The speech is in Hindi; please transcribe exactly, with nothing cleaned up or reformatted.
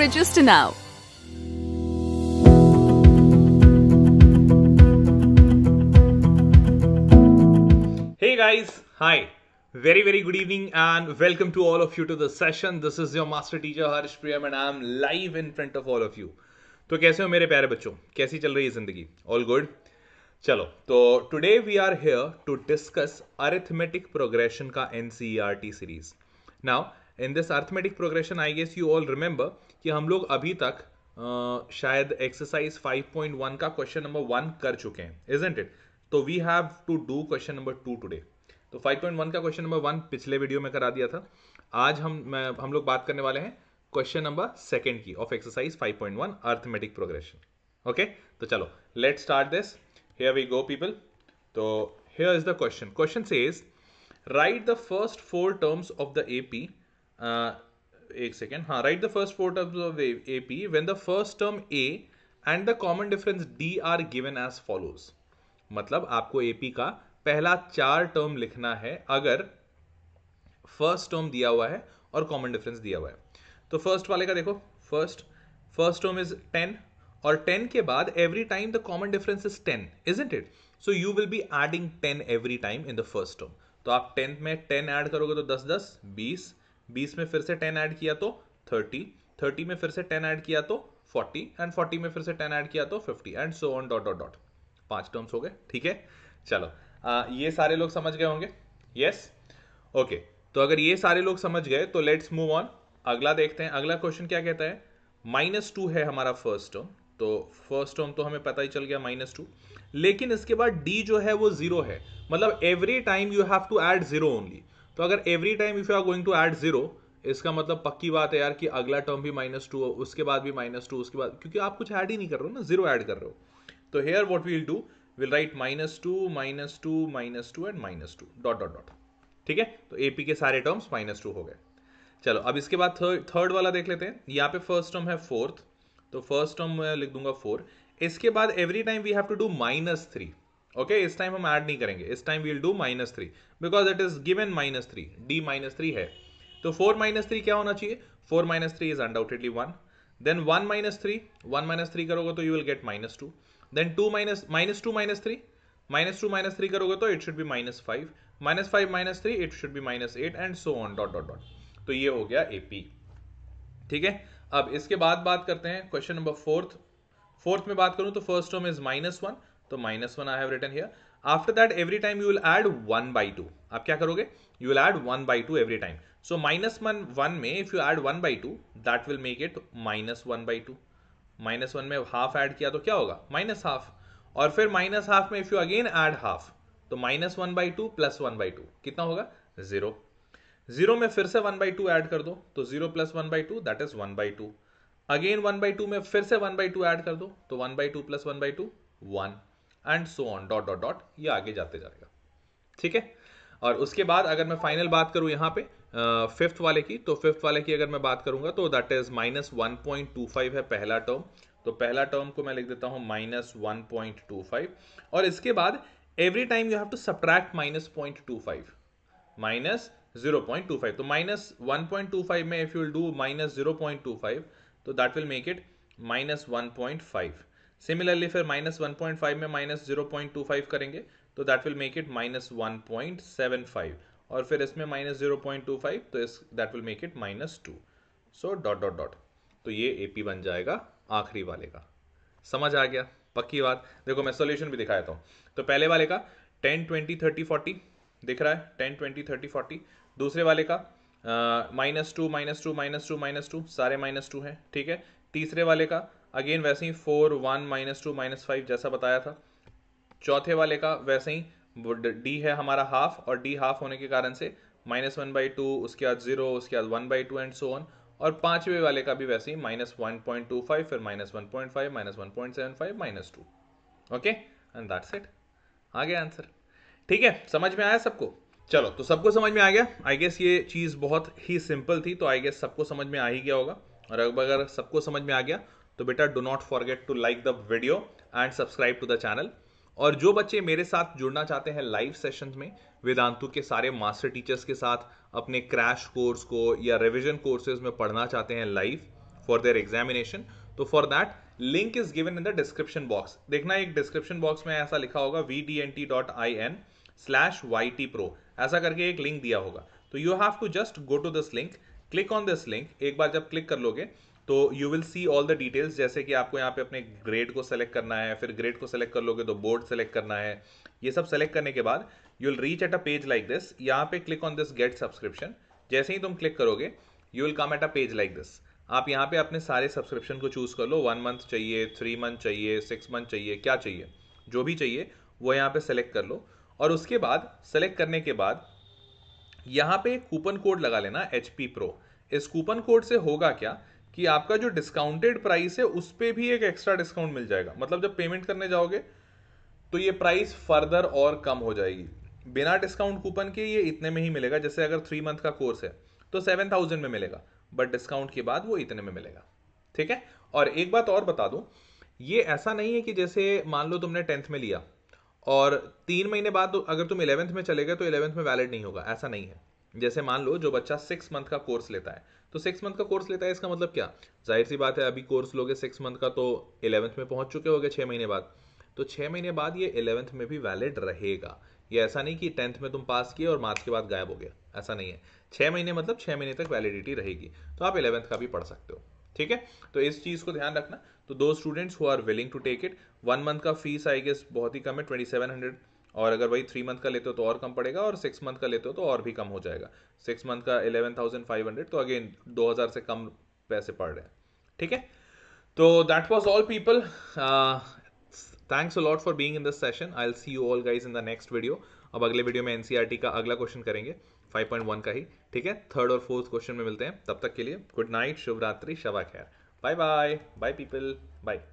register now. Hey guys, hi. Very, very good evening and welcome to all of you to the session. This is your master teacher Harsh Priyam and I am live in front of all of you. तो कैसे हो मेरे प्यारे बच्चों, कैसी चल रही है जिंदगी? All good? चलो, तो today we are here to discuss arithmetic progression का NCERT series. Now in this arithmetic progression I guess you all remember कि हम लोग अभी तक uh, शायद एक्सरसाइज फाइव पॉइंट वन का क्वेश्चन नंबर वन कर चुके हैं, इजंट इट? तो we have to do question number two today. तो फाइव पॉइंट वन का क्वेश्चन नंबर वन पिछले वीडियो में करा दिया था. आज हम मैं, हम लोग बात करने वाले हैं क्वेश्चन नंबर सेकंड की of exercise five point one arithmetic progression. Okay, तो चलो let's start this. Here we go people. तो here is the question. Question says write the first four terms of the AP. एक सेकेंड, हाँ, write the first four terms of AP when the first term a and the common difference d are given as follows. मतलब आपको एपी का पहला चार टर्म लिखना है अगर फर्स्ट टर्म दिया हुआ है और कॉमन डिफरेंस दिया हुआ है. तो फर्स्ट वाले का देखो, first first term is ten और टेन के बाद every time the common difference is ten, isn't it? So you will be adding ten every time in the first term. तो आप टेन में टेन ऐड करोगे तो दस दस बीस, बीस में फिर से टेन ऐड किया तो थर्टी, थर्टी में फिर से टेन ऐड किया तो फोर्टी एंड फोर्टी में फिर से टेन ऐड किया तो fifty and so on dot dot dot. पांच टर्म्स हो गए, ठीक है? चलो आ, ये सारे लोग समझ गए होंगे, यस? ओके, तो अगर ये सारे लोग समझ गए तो लेट्स मूव ऑन. अगला देखते हैं, अगला क्वेश्चन क्या कहता है. माइनस टू है हमारा फर्स्ट टर्म, तो फर्स्ट टर्म तो हमें पता ही चल गया माइनस टू, लेकिन इसके बाद डी जो है वो जीरो है. मतलब every time you have to add zero only. तो अगर every time if you are going to add zero, इसका मतलब पक्की बात है यार कि अगला टर्म भी माइनस टू, उसके बाद भी माइनस टू, उसके बाद, क्योंकि आप कुछ ऐड ही नहीं कर रहे हो ना, जीरो ऐड कर रहे हो. तो here what we will do, We'll write minus two, minus two, minus two and minus two dot dot dot. ठीक है, तो A P के सारे टर्म्स माइनस टू हो गए. चलो अब इसके बाद थर्ड थर्ड वाला देख लेते हैं. यहाँ पे फर्स्ट टर्म है फोर्थ, तो फर्स्ट टर्म मैं लिख दूंगा फोर. इसके बाद every time we have to do minus three. Okay, इस टाइम हम ऐड नहीं करेंगे, इस time we'll do minus three because it is given minus three, d minus three है. तो फोर माइनस थ्री क्या होना चाहिए? Four minus three is undoubtedly one. Then one minus three, one minus three करोगे तो you will get minus two. Then two minus minus two minus three, minus two minus three करोगे तो it should be minus five, minus five minus three it should be minus eight and so on dot dot dot. तो ये हो गया एपी, ठीक है? अब इसके बाद बात करते हैं क्वेश्चन नंबर फोर्थ. फोर्थ में बात करूं तो first term is minus one, तो minus one I have written here. After that every time you will add one by two. आप क्या करोगे? You will add one by two every time. So minus one one में if you add one by two that will make it minus one by two. Minus one में हाफ ऐड किया तो क्या होगा? Minus half. और फिर माइनस हाफ में if you again add half तो minus one by two plus one by two कितना होगा? जीरो. जीरो में फिर से वन बाई टू ऐड कर दो तो zero plus one by two that is one by two. Again one by two में फिर से वन बाई टू ऐड कर दो तो one by two plus one by two one and so on dot dot dot. ये आगे जाते जाएगा, ठीक है? और उसके बाद अगर मैं फाइनल बात करूं यहाँ पे फिफ्थ uh, वाले की, तो फिफ्थ वाले की अगर मैं बात करूंगा तो that is minus one point two five है पहला टर्म. तो पहला टर्म को मैं लिख देता हूँ minus one point two five. और इसके बाद every time you have to subtract minus point two five, minus zero point two five. तो minus one point two five में if you will do minus zero point two five तो that will make it minus one point five. Similarly फिर माइनस वन पॉइंट फाइव में minus zero point two five करेंगे तो that will make it minus one point seven five. और फिर इसमें minus zero point two five तो इस that will make it minus two so dot dot dot. तो ये एपी बन जाएगा आखिरी वाले का. समझ आ गया? पक्की बात. देखो मैं सॉल्यूशन भी दिखाता हूँ. तो पहले वाले का टेन ट्वेंटी थर्टी फोर्टी दिख रहा है, टेन ट्वेंटी थर्टी फोर्टी. दूसरे वाले का minus two minus two minus two minus two, सारे माइनस टू हैं, ठीक है? तीसरे वाले का अगेन वैसे ही four one minus two minus five जैसा बताया था. चौथे वाले का वैसे ही डी है हमारा हाफ और डी हाफ होने के कारण से माइनस वन बाई टू, उसके बाद जीरो, उसके बाद one by two and so on. और पांचवे वाले का भी वैसे ही minus one point two five, फिर minus one point five, minus one point seven five, minus two. Okay and that's it. आ गया आंसर, ठीक है? समझ में आया सबको? चलो, तो सबको समझ में आ गया. आई गेस ये चीज बहुत ही सिंपल थी, तो आई गेस सबको समझ में आ ही गया होगा. और अगर सबको समझ में आ गया तो बेटा do not forget to like the video and subscribe to the channel. और जो बच्चे मेरे साथ जुड़ना चाहते हैं लाइव सेशंस में वेदांतु के सारे मास्टर टीचर्स के साथ, अपने क्रैश कोर्स को या रिवीजन कोर्सेज में पढ़ना चाहते हैं लाइव, for their examination. तो for that link is given in the description box. देखना एक description box में ऐसा लिखा होगा v d n t dot i n slash y t pro, ऐसा करके एक link दिया होगा. तो you have to just go to this link, click on this link. एक बार जब click कर लोगे तो you will see all the details, जैसे कि आपको यहाँ पे अपने grade को select करना है, फिर grade को select कर लोगे तो board select करना है. ये सब select करने के बाद you will reach at a page like this. यहाँ पे click on this get subscription. जैसे ही तुम click करोगे you will come at a page like this. आप यहाँ पे अपने सारे सब्सक्रिप्शन को चूज़ कर लो, वन मंथ चाहिए, थ्री मंथ चाहिए, सिक्स मंथ चाहिए, क्या चाहिए, जो भी चाहिए वो यहाँ पे सेलेक्ट कर लो. और उसके बाद सेलेक्ट करने के बाद यहाँ पे कूपन कोड लगा लेना एच पी प्रो. इस कूपन कोड से होगा क्या कि आपका जो डिस्काउंटेड प्राइस है उस पर भी एक एक्स्ट्रा डिस्काउंट मिल जाएगा. मतलब जब पेमेंट करने जाओगे तो ये प्राइस फर्दर और कम हो जाएगी. बिना डिस्काउंट कूपन के ये इतने में ही मिलेगा. जैसे अगर थ्री मंथ का कोर्स है तो सेवन थाउजेंड में मिलेगा, बट डिस्काउंट के बाद वो इतने में मिलेगा. ठीक है. और एक बात और बता दूं, ये ऐसा नहीं है कि जैसे मान लो तुमने टेंथ में लिया और तीन महीने बाद अगर तुम इलेवेंथ में चले गए तो इलेवेंथ में वैलिड नहीं होगा, ऐसा नहीं है. जैसे मान लो जो बच्चा सिक्स मंथ का कोर्स लेता है तो सिक्स मंथ का कोर्स लेता है, इसका मतलब क्या, जाहिर सी बात है अभी कोर्स लोगे सिक्स मंथ का तो इलेवेंथ में पहुंच चुके होगे छः महीने बाद, तो छः महीने बाद ये इलेवेंथ में भी वैलिड रहेगा. ये ऐसा नहीं कि टेंथ में तुम पास किए और मार्च के बाद गायब हो गया, ऐसा नहीं है. छः महीने मतलब छः महीने तक वैलिडिटी रहेगी, तो आप इलेवेंथ का भी पढ़ सकते हो. ठीक है. तो इस चीज़ को ध्यान रखना. तो दो students who are willing to take it, one month का फीस आई गेस बहुत ही कम है, ट्वेंटी सेवन हंड्रेड, और अगर वही थ्री मंथ का लेते हो तो और कम पड़ेगा, और सिक्स मंथ का लेते हो तो और भी कम हो जाएगा. सिक्स मंथ का इलेवन थाउजेंड फाइव हंड्रेड, तो अगेन दो हज़ार से कम पैसे पड़ रहे हैं. ठीक है. तो that was all people. Thanks a lot for being in this session. I'll see you all guys in the next video. अब अगले वीडियो में N C E R T का अगला क्वेश्चन करेंगे, फाइव पॉइंट वन का ही. ठीक है. थर्ड और फोर्थ क्वेश्चन में मिलते हैं. तब तक के लिए गुड नाइट, शुभ रात्रि, शबा खैर, bye bye, bye people, bye.